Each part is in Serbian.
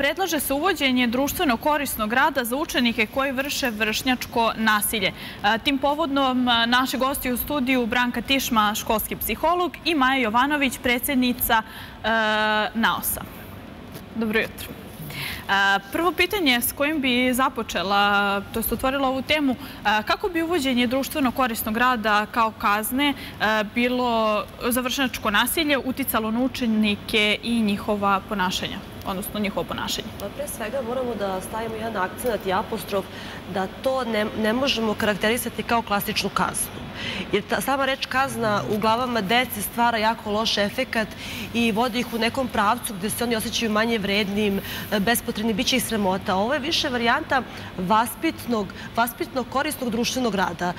predlaže se uvođenje društveno korisnog rada za učenike koji vrše vršnjačko nasilje. Tim povodom naši gosti u studiju Branka Tišma, školski psiholog, i Maja Jovanović, predsjednica NAOS-a. Dobro jutro. Prvo pitanje s kojim bi započela, to jest otvorila ovu temu, kako bi uvođenje društveno korisnog rada kao kazne bilo za vršnjačko nasilje uticalo na učenike i njihova ponašanja, odnosno njihovo ponašanje? Pre svega moramo da stavimo jedan akcent i apostrof da to ne možemo karakterisati kao klasičnu kaznu. Jer sama reč kazna u glavama dece stvara jako loš efekat i vodi ih u nekom pravcu gde se oni osjećaju manje vrednim, bespotrebni, bit će ih sramota. Ovo je više varijanta vaspitnog, korisnog društvenog rada.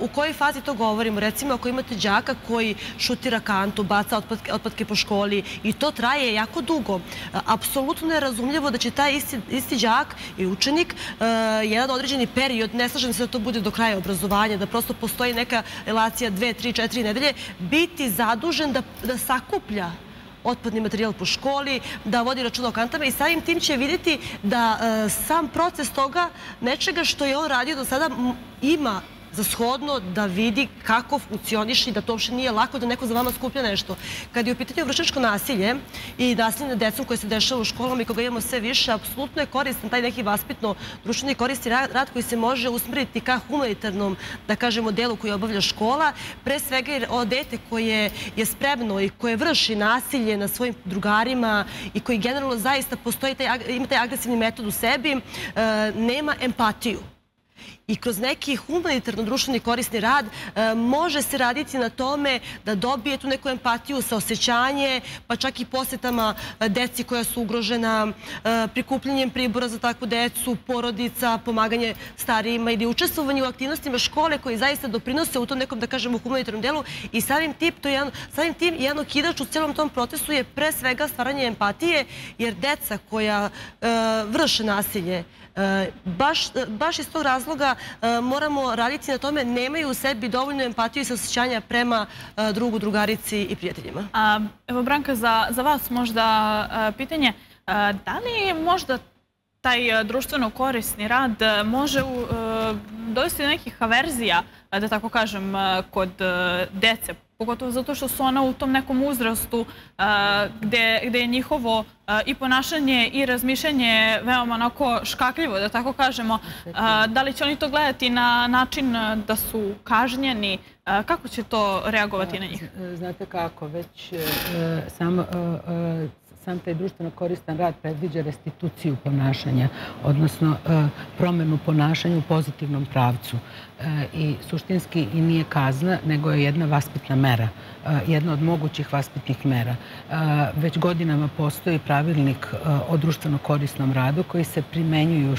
U kojoj fazi to govorimo? Recimo, ako imate đaka koji šutira kantu, baca otpadke po školi i to traje jako dugo, apsolutno je razumljivo da će taj isti đak i učenik jedan određeni period, ne slažem se da to bude do kraja obrazovanja, da prosto postoji neka relacija 2, 3, 4 nedelje, biti zadužen da sakuplja otpadni materijal po školi, da vodi računa o kantama i samim tim će vidjeti da sam proces toga nečega što je on radio do sada ima za shodno da vidi kako funkcioniš i da to uopšte nije lako da neko za vama skuplja nešto. Kad je u pitanju vršnjačko nasilje i nasilje nad decom koje se dešava u školama i koga imamo sve više, apsolutno je koristan taj neki vaspitno društveni korisni rad koji se može usmeriti ka humanitarnom, da kažemo, delu koji obavlja škola. Pre svega jer dete koje je spremno i koje vrši nasilje na svojim drugarima i koji generalno zaista ima taj agresivni metod u sebi, nema empatiju. I kroz neki humanitarno-društveni korisni rad može se raditi na tome da dobije tu neku empatiju, saosećanje, pa čak i posetama deci koja su ugrožena, prikupljanjem pribora za takvu decu, porodica, pomaganje starijima ili učestvovanje u aktivnostima škole koji zaista doprinose u tom nekom, da kažemo, humanitarnom delu. I samim tim jedan okidač u cijelom tom procesu je pre svega stvaranje empatije, jer deca koja vrše nasilje, baš iz tog razloga moramo raditi na tome, nemaju u sebi dovoljno empatiju i saosećanja prema drugu, drugarici i prijateljima. Evo, Branka, za vas možda pitanje, da li možda taj društveno korisni rad može dovesti do nekih averzija, da tako kažem, kod dece, pogotovo zato što su ona u tom nekom uzrastu gde je njihovo i ponašanje i razmišljanje veoma onako škakljivo, da tako kažemo. Da li će oni to gledati na način da su kažnjeni? Kako će to reagovati na njih? Znate kako, već sam taj društveno koristan rad predviđa restituciju ponašanja, odnosno promenu ponašanja u pozitivnom pravcu. I suštinski i nije kazna, nego je jedna vaspitna mera, jedna od mogućih vaspitnih mera. Već godinama postoji pravilnik o društveno korisnom radu koji se primenjuje u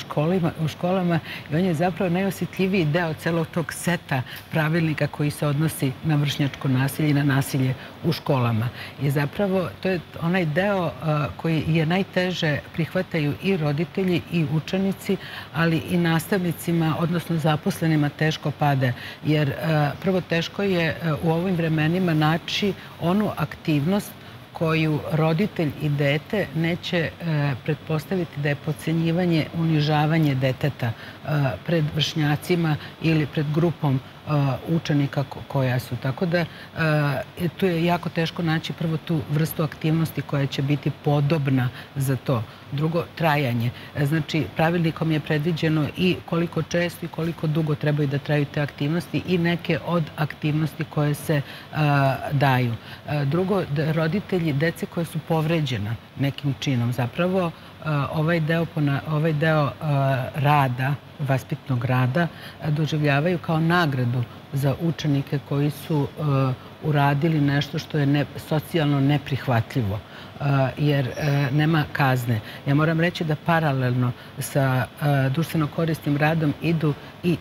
školama i on je zapravo najosjetljiviji deo celog tog seta pravilnika koji se odnosi na vršnjačko nasilje i na nasilje u školama. I zapravo to je onaj deo koji je najteže prihvataju i roditelji i učenici, ali i nastavnicima, odnosno zaposlenima, teško pade, jer prvo teško je u ovim vremenima naći onu aktivnost koju roditelj i dete neće pretpostaviti da je podcenjivanje, unižavanje deteta pred vršnjacima ili pred grupom učenika koja su. Tako da tu je jako teško naći prvo tu vrstu aktivnosti koja će biti podobna za to. Drugo, trajanje. Znači, pravilnikom je predviđeno i koliko često i koliko dugo trebaju da traju te aktivnosti i neke od aktivnosti koje se daju. Drugo, roditelji dece koje su povređena nekim činom. Zapravo, ovaj deo rada, vaspitnog rada, doživljavaju kao nagradu za učenike koji su uradili nešto što je socijalno neprihvatljivo, jer nema kazne. Ja moram reći da paralelno sa društveno korisnim radom idu i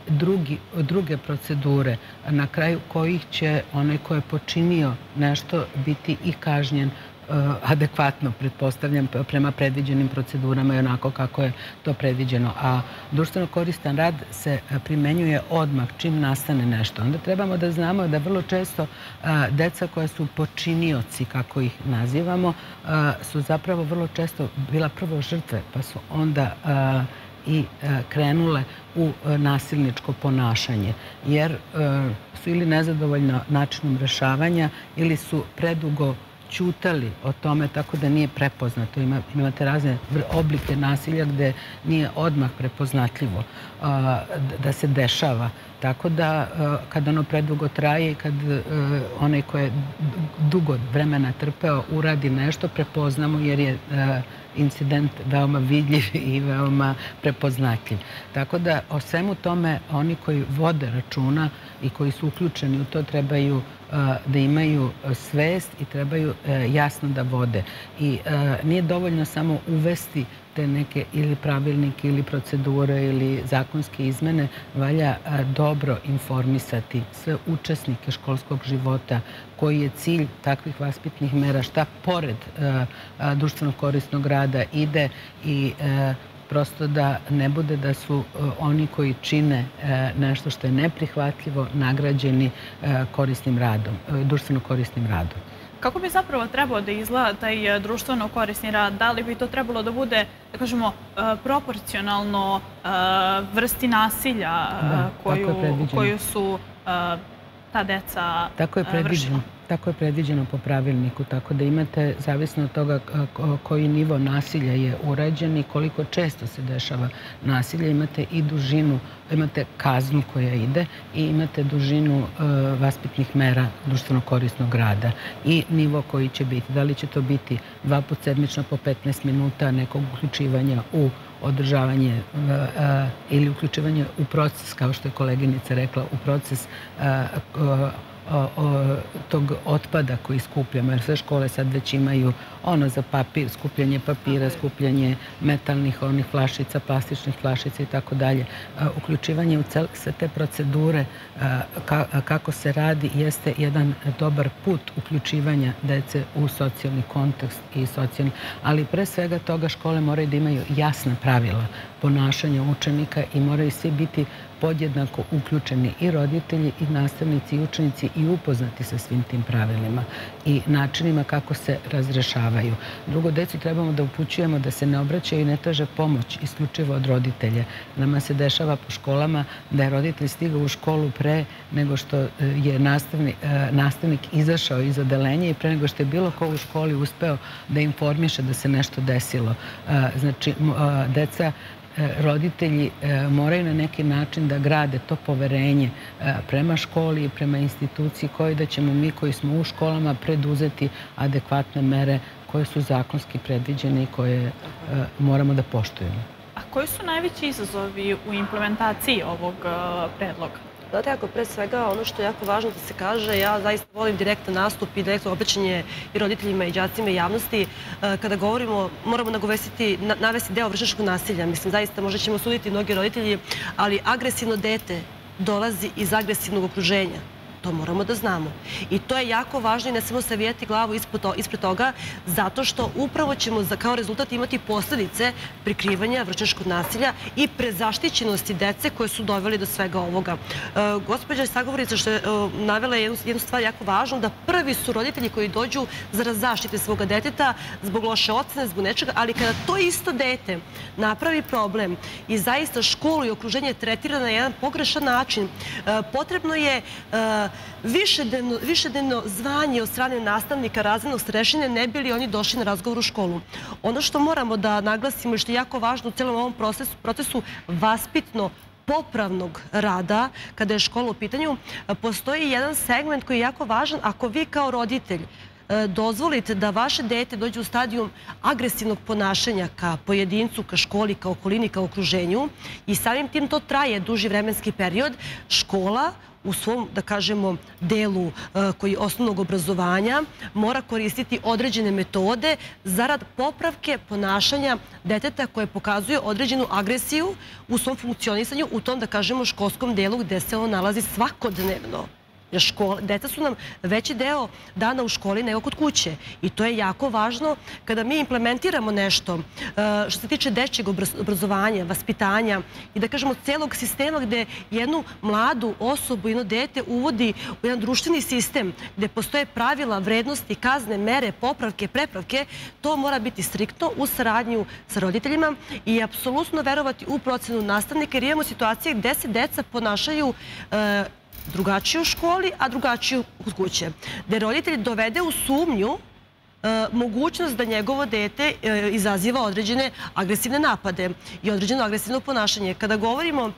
druge procedure, na kraju kojih će onaj ko je počinio nešto biti i kažnjen adekvatno, pretpostavljam, prema predviđenim procedurama i onako kako je to predviđeno. A društveno koristan rad se primenjuje odmah čim nastane nešto. Onda trebamo da znamo da vrlo često deca koja su počinioci, kako ih nazivamo, su zapravo vrlo često bila prvo žrtve, pa su onda i krenule u nasilničko ponašanje, jer su ili nezadovoljno načinom rešavanja ili su predugo ćutali o tome, tako da nije prepoznato. Imate razne oblike nasilja gde nije odmah prepoznatljivo da se dešava. Tako da kad ono predugo traje i kad onaj ko je dugo vremena trpeo uradi nešto, prepoznamo jer je incident veoma vidljiv i veoma prepoznatljiv. Tako da o svemu tome oni koji vode računa i koji su uključeni u to trebaju da imaju svest i trebaju jasno da vode. I nije dovoljno samo uvesti te neke ili pravilnike ili procedure ili zakonske izmene, valja dobro informisati sve učesnike školskog života koji je cilj takvih vaspitnih mera, šta pored društveno korisnog rada ide i prosto da ne bude da su oni koji čine nešto što je neprihvatljivo nagrađeni korisnim radom, društveno korisnim radom. Kako bi zapravo trebao da izgleda taj društveno korisni rad? Da li bi to trebalo da bude, da kažemo, proporcionalno vrsti nasilja koju su ta deca vršila? Tako je predviđeno po pravilniku, tako da imate, zavisno od toga koji nivo nasilja je urađen i koliko često se dešava nasilje, imate i dužinu, imate kaznu koja ide i imate dužinu vaspitnih mera društveno korisnog rada i nivo koji će biti. Da li će to biti 2 puta sedmično po 15 minuta nekog uključivanja u održavanje ili uključivanje u proces, kao što je koleginica rekla, u proces tog otpada koji skupljamo, jer sve škole sad već imaju ono za papir, skupljanje papira, skupljanje metalnih onih flašica, plastičnih flašica i tako dalje. Uključivanje u sve te procedure kako se radi jeste jedan dobar put uključivanja dece u socijalni kontekst i socijalni, ali pre svega toga škole moraju da imaju jasna pravila ponašanja učenika i moraju svi biti podjednako uključeni i roditelji i nastavnici i učenici i upoznati sa svim tim pravilima i načinima kako se razrešavaju. Drugo, decu trebamo da upućujemo da se ne obraćaju i ne traže pomoć isključivo od roditelja. Nama se dešava po školama da je roditelj stigao u školu pre nego što je nastavnik izašao iz odelenja i pre nego što je bilo ko u školi uspeo da informiše da se nešto desilo. Znači, deca, roditelji moraju na neki način da grade to poverenje prema školi i prema instituciji koji da ćemo mi koji smo u školama preduzeti adekvatne mere koje su zakonski predviđene i koje moramo da poštujemo. A koji su najveći izazovi u implementaciji ovog predloga? Znate, ako pre svega ono što je jako važno da se kaže, ja zaista volim direktan nastup i direktno obraćanje i roditeljima i đacima i javnosti. Kada govorimo, moramo navesti deo vršnjačkog nasilja. Mislim, zaista možda ćemo suditi mnogi roditelji, ali agresivno dete dolazi iz agresivnog okruženja. To moramo da znamo. I to je jako važno i ne smemo savijati glavu ispred toga, zato što upravo ćemo kao rezultat imati posljedice prikrivanja vršnjačkog nasilja i prezaštićenosti dece koje su doveli do svega ovoga. Gospođa sagovornica što je navela jednu stvar jako važnu, da prvi su roditelji koji dođu zarad zaštite svoga deteta zbog loše ocene, zbog nečega, ali kada to isto dete napravi problem i zaista školu i okruženje tretira na jedan pogrešan način, potrebno je višednevno zvanje od strane nastavnika razrednog starešine ne bili oni došli na razgovor u školu. Ono što moramo da naglasimo i što je jako važno u celom ovom procesu vaspitno popravnog rada, kada je škola u pitanju, postoji jedan segment koji je jako važan. Ako vi kao roditelj dozvolite da vaše dete dođe u stadijum agresivnog ponašanja ka pojedincu, ka školi, ka okolini, ka okruženju i samim tim to traje duži vremenski period, škola u svom, da kažemo, delu osnovnog obrazovanja mora koristiti određene metode zarad popravke ponašanja deteta koje pokazuje određenu agresiju u svom funkcionisanju u tom, da kažemo, školskom delu gde se on nalazi svakodnevno. Deca su nam veći deo dana u školi nego kod kuće i to je jako važno kada mi implementiramo nešto što se tiče dečjeg obrazovanja, vaspitanja i da kažemo celog sistema gde jednu mladu osobu, jedno dete uvodi u jedan društveni sistem gde postoje pravila, vrednosti, kazne, mere, popravke, prepravke, to mora biti striktno u saradnju sa roditeljima i apsolutno verovati u procenu nastavnika jer imamo situacije gde se deca ponašaju drugačije u školi, a drugačije kod kuće. Da roditelj dovede u sumnju mogućnost da njegovo dete izaziva određene agresivne napade i određeno agresivno ponašanje. Kada govorimo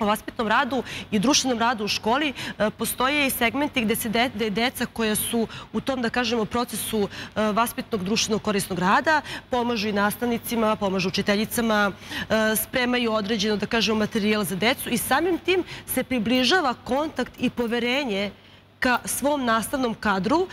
o vaspitnom radu i društvenom radu u školi, postoje i segmenti gde se deca koja su u tom, da kažemo, procesu vaspitnog društvenog korisnog rada pomažu i nastavnicima, pomažu učiteljicama, spremaju određeno, da kažemo, materijal za decu i samim tim se približava kontakt i poverenje ka svom nastavnom kadru.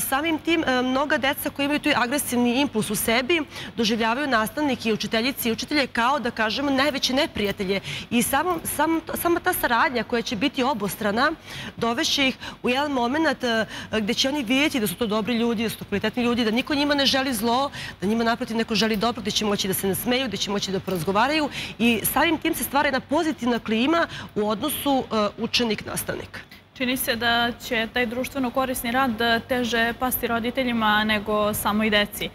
Samim tim, mnoga deca koji imaju tu agresivni impuls u sebi doživljavaju nastavnike i učiteljice i učitelje kao, da kažemo, najveće neprijatelje. I sama ta saradnja koja će biti obostrana dovešće ih u jedan moment gde će oni vidjeti da su to dobri ljudi, da su to kvalitetni ljudi, da niko njima ne želi zlo, da njima naprotiv neko želi dobro, gde će moći da se nasmeju, gde će moći da porazgovaraju i samim tim se stvara jedna pozitivna klima u odnosu učenik-nastavnik. Čini se da će taj društveno korisni rad teže pasti roditeljima nego samo i deci.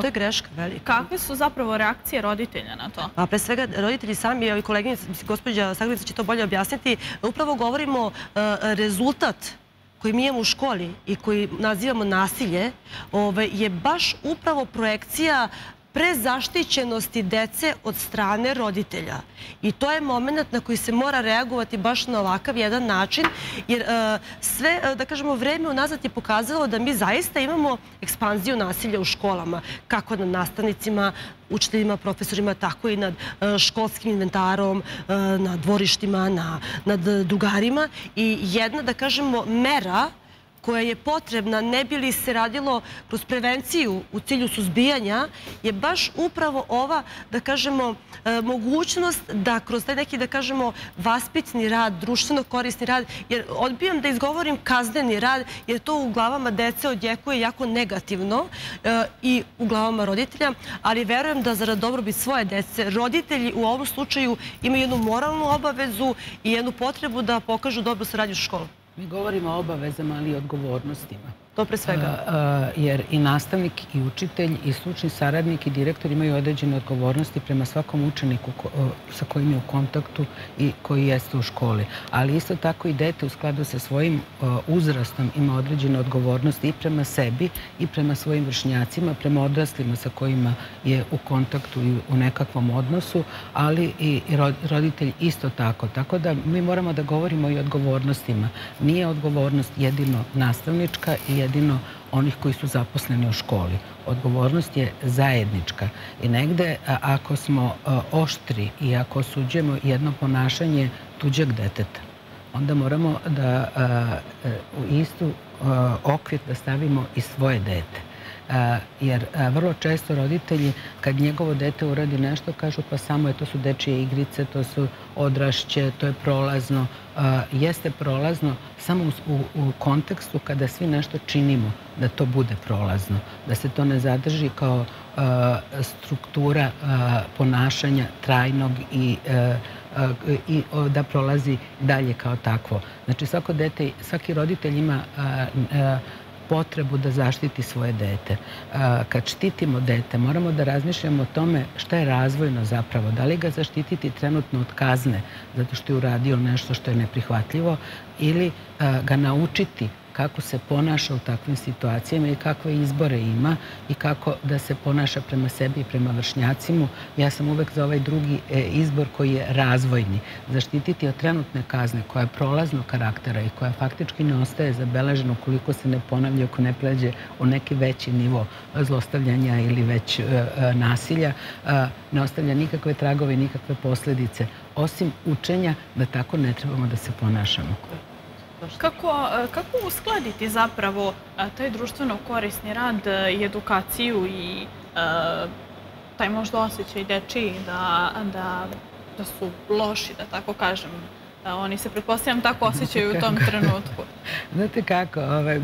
To je greška velika. Kakve su zapravo reakcije roditelja na to? Pa pre svega roditelji sami, i koleginica, gospođa Saglica će to bolje objasniti, upravo govorimo rezultat koji mi imamo u školi i koji nazivamo nasilje, je baš upravo projekcija prezaštićenosti dece od strane roditelja. I to je moment na koji se mora reagovati baš na ovakav jedan način, jer sve, da kažemo, vreme unazad je pokazalo da mi zaista imamo ekspanziju nasilja u školama, kako nad nastavnicima, učiteljima, profesorima, tako i nad školskim inventarom, na dvorištima, nad drugarima. I jedna, da kažemo, mera koja je potrebna, ne bi li se radilo kroz prevenciju u cilju suzbijanja, je baš upravo ova, da kažemo, mogućnost da kroz taj neki, da kažemo, vaspitni rad, društveno korisni rad, jer odbijam da izgovorim kazneni rad, jer to u glavama dece odjekuje jako negativno i u glavama roditelja, ali verujem da zarad dobrobit svoje dece, roditelji u ovom slučaju imaju jednu moralnu obavezu i jednu potrebu da pokažu dobru saradnju sa školom. Mi govorimo o obavezama, ali i odgovornostima. To pre svega. Jer i nastavnik, i učitelj, i stručni saradnik, i direktor imaju određene odgovornosti prema svakom učeniku sa kojim je u kontaktu i koji jeste u školi. Ali isto tako i dete u skladu sa svojim uzrastom ima određene odgovornosti i prema sebi, i prema svojim vršnjacima, prema odraslima sa kojima je u kontaktu i u nekakvom odnosu, ali i roditelj isto tako. Tako da mi moramo da govorimo i o odgovornostima. Nije odgovornost jedino nastavnička i jedino onih koji su zaposleni u školi. Odgovornost je zajednička i negde ako smo oštri i ako osuđujemo jedno ponašanje tuđeg deteta, onda moramo da u istu okvir da stavimo i svoje dete. Jer vrlo često roditelji kad njegovo dete uradi nešto kažu pa samo je to su dečije igrice, to su odrašće, to je prolazno. Jeste prolazno samo u kontekstu kada svi nešto činimo da to bude prolazno, da se to ne zadrži kao struktura ponašanja trajnog i da prolazi dalje kao takvo. Znači svaki roditelj ima potrebu da zaštiti svoje dete. Kad štitimo dete, moramo da razmišljamo o tome šta je razvojno zapravo. Da li ga zaštititi trenutno od kazne, zato što je uradio nešto što je neprihvatljivo, ili ga naučiti kako se ponaša u takvim situacijama i kakve izbore ima i kako da se ponaša prema sebi i prema vršnjacima. Ja sam uvek za ovaj drugi izbor koji je razvojni. Zaštititi od trenutne kazne koja je prolaznog karaktera i koja faktički ne ostaje zabeležena ukoliko se ne ponavlja, ako ne pređe u neki veći nivo zlostavljanja ili već nasilja, ne ostavlja nikakve tragove i nikakve posljedice, osim učenja da tako ne trebamo da se ponašamo. Kako uskladiti zapravo taj društveno korisni rad i edukaciju i taj možda osjećaj dečiji da su loši, da tako kažem, Oni se, pretpostavljam, tako osjećaju u tom trenutku. Znate kako,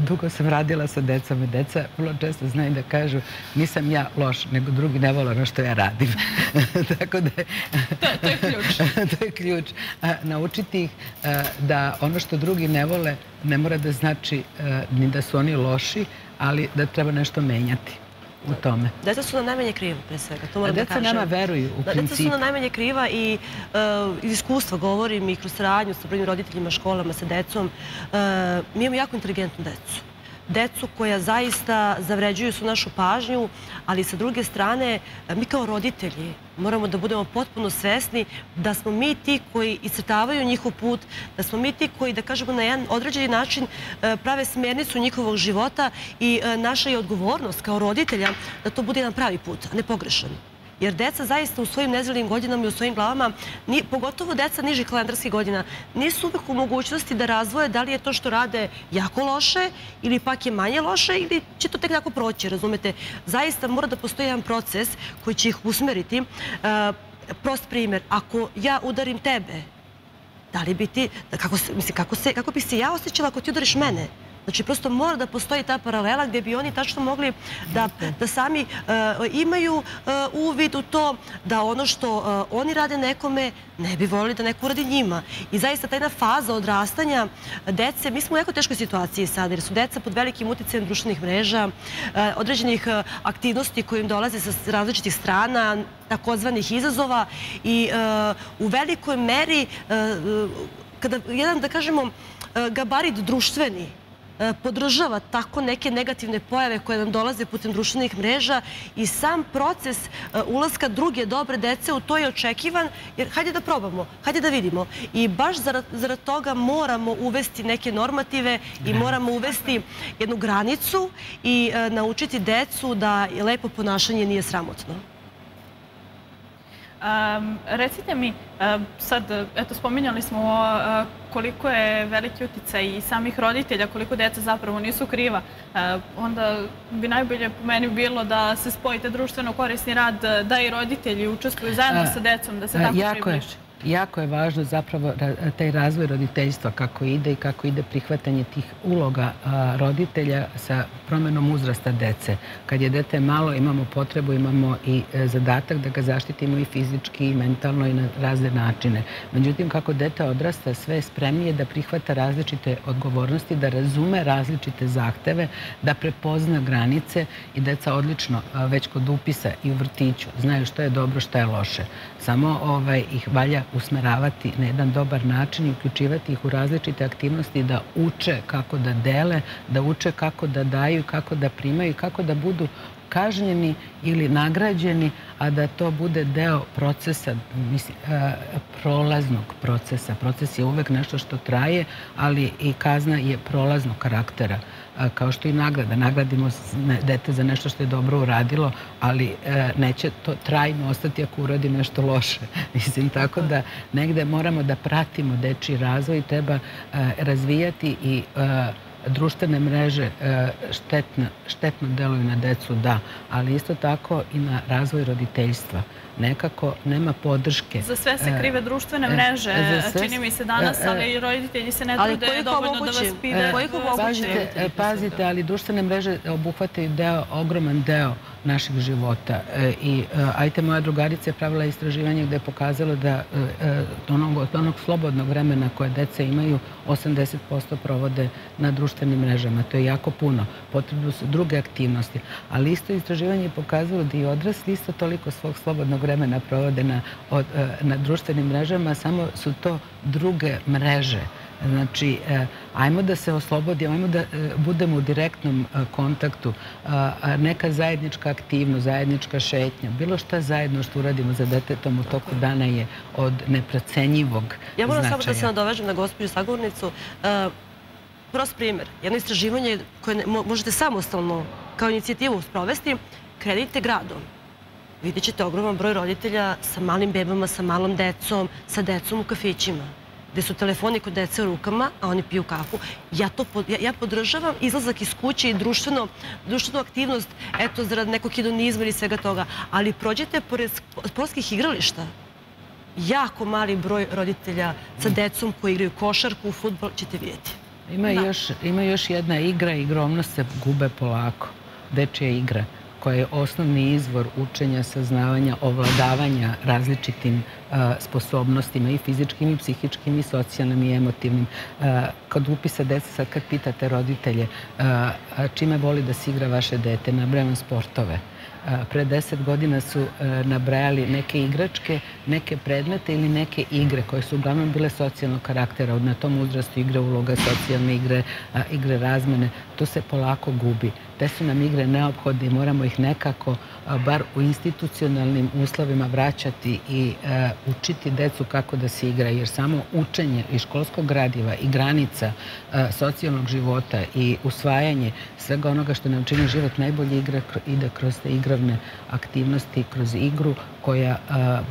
dugo sam radila sa decom i deca vrlo često znaju da kažu nisam ja loš, nego drugi ne vole ono što ja radim. Tako da je... To je ključ. To je ključ. Naučiti ih da ono što drugi ne vole ne mora da znači ni da su oni loši, ali da treba nešto menjati u tome. Deca su nam najmanje kriva, pre svega. Deca nama veruju, u principu. Deca su nam najmanje kriva i iz iskustva govorim i kroz saradnju sa prvim roditeljima, školama, sa decom. Mi imamo jako inteligentnu decu. Decu koja zaista zavređuju su našu pažnju, ali sa druge strane, mi kao roditelji moramo da budemo potpuno svesni da smo mi ti koji iscrtavaju njihov put, da smo mi ti koji, da kažemo, na jedan određeni način prave smernicu njihovog života i naša je odgovornost kao roditelja da to bude jedan pravi put, a ne pogrešan. Jer deca zaista u svojim nezrelim godinama i u svojim glavama, pogotovo deca nižih kalendarskih godina, nisu uvek u mogućnosti da razvoje da li je to što rade jako loše ili pak je manje loše ili će to tek tako proći, razumete? Zaista mora da postoji jedan proces koji će ih usmeriti. Prost primjer, ako ja udarim tebe, da li bi ti, kako bi se ja osjećala ako ti udariš mene? Znači, prosto mora da postoji ta paralela gdje bi oni tačno mogli da sami imaju uvid u to da ono što oni rade nekome ne bi voljeli da neko uradi njima. I zaista ta jedna faza odrastanja dece, mi smo u jako teškoj situaciji sada jer su deca pod velikim uticajem društvenih mreža, određenih aktivnosti koje im dolaze sa različitih strana, takozvanih izazova i u velikoj meri kada jedan, da kažemo, gabarit društveni podržava tako neke negativne pojave koje nam dolaze putem društvenih mreža i sam proces ulaska druge dobre dece u to je očekivan jer hajde da probamo, hajde da vidimo. I baš zarad toga moramo uvesti neke normative i moramo uvesti jednu granicu i naučiti decu da lepo ponašanje nije sramotno. Recite mi, sad, eto, spominjali smo koliko je veliki uticaj i samih roditelja, koliko deca zapravo nisu kriva, onda bi najbolje po meni bilo da se spojite društveno korisni rad, da i roditelji učestvuju zajedno sa decom, da se tako približi. Jako je važno zapravo taj razvoj roditeljstva, kako ide i kako ide prihvatanje tih uloga roditelja sa promenom uzrasta dece. Kad je dete malo, imamo potrebu, imamo i zadatak da ga zaštitimo i fizički, i mentalno, i na razne načine. Međutim, kako dete odrasta, sve je spremnije da prihvata različite odgovornosti, da razume različite zahteve, da prepozna granice i deca odlično, već kod upisa i u vrtiću, znaju što je dobro, što je loše. Samo ih valja usmeravati na jedan dobar način i uključivati ih u različite aktivnosti da uče kako da dele, da uče kako da daju, kako da primaju i kako da budu kažnjeni ili nagrađeni, a da to bude deo procesa, prolaznog procesa. Proces je uvek nešto što traje, ali i kazna je prolaznog karaktera, kao što i nagrada. Nagradimo dete za nešto što je dobro uradilo, ali neće to trajno ostati ako uradi nešto loše. Mislim, tako da negde moramo da pratimo dečiji razvoj, treba razvijati i društvene mreže štetno deluju na decu, da, ali isto tako i na razvoj roditeljstva. Nekako nema podrške. Za sve se krive društvene mreže, čini mi se danas, ali i roditelji se ne trude dovoljno da vas pide. Pazite, ali društvene mreže obuhvataju ogroman deo naših života. Ajte, moja drugarica je pravila istraživanje gde je pokazalo da od onog slobodnog vremena koje deca imaju, 80% provode na društvenim mrežama. To je jako puno. Potrebno su druge aktivnosti. Ali isto istraživanje je pokazalo da i odrasli isto toliko svog slobodnog vremena provode na društvenim mrežama, samo su to druge mreže. Znači, ajmo da se oslobodimo, ajmo da budemo u direktnom kontaktu, neka zajednička aktivnost, zajednička šetnja, bilo šta zajedno što uradimo za detetom u toku dana je od neprocenjivog značaja. Ja moram samo da se nadovežem na gospođu sagovornicu. Prost primjer, jedno istraživanje koje možete samostalno kao inicijativu sprovesti, krenite gradom. Vidjet ćete ogroman broj roditelja sa malim bebama, sa malom decom, sa decom u kafićima, gde su telefoni kod dece u rukama, a oni piju kafu. Ja podržavam izlazak iz kuće i društvenu aktivnost, eto, zarad nekog hedonizma ili svega toga, ali prođete pored sportskih igrališta, jako mali broj roditelja sa decom koji igraju košarku, fudbal, ćete vidjeti. Ima još jedna igra, igromnost se gube polako. Dečija igra koja je osnovni izvor učenja, saznavanja, ovladavanja različitim sposobnostima i fizičkim, i psihičkim, i socijalnim, i emotivnim. Kad upisa deca, sad kad pitate roditelje čime voli da se igra vaše dete, nabrajam sportove. Pre 10 godina su nabrajali neke igračke, neke predmete ili neke igre koje su uglavnom bile socijalnog karaktera. Na tom uzrastu igre uloga, socijalne igre, igre razmene. To se polako gubi. Te su nam igre neophodne i moramo ih nekako, bar u institucionalnim uslovima, vraćati i učiti decu kako da se igra. Jer samo učenje i školskog gradiva i granica socijalnog života i usvajanje svega onoga što nam čini život najbolje igra ide kroz te igravne aktivnosti, kroz igru koja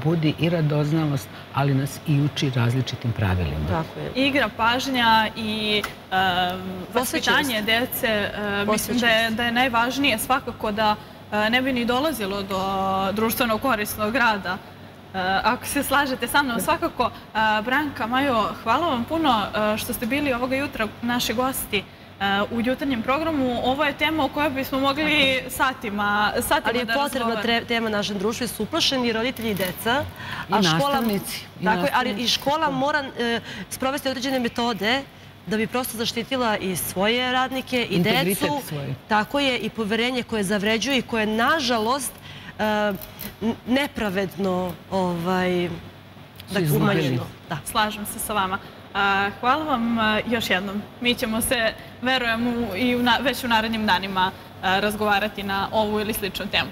budi i radoznalost, ali nas i uči različitim pravilima. Igra, pažnja i vaspitanje dece, mislim da je najvažnije svakako da ne bi ni dolazilo do društveno korisnog rada. Ako se slažete sa mnom, svakako, Branka, Majo, hvala vam puno što ste bili ovoga jutra naši gosti u jutarnjem programu. Ovo je tema o kojoj bismo mogli satima da razgovaramo. Ali je potrebna tema našem društvu, jer su uplašeni roditelji i deca. I nastavnici. Ali i škola mora sprovesti određene metode da bi prosto zaštitila i svoje radnike i decu. Tako je, i poverenje koje zavređuje i koje, nažalost, nepravedno umanjeno. Slažem se sa vama. Hvala vam još jednom. Mi ćemo se, verujem, već u narednim danima razgovarati na ovu ili sličnu temu.